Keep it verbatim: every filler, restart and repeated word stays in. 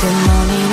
Good morning.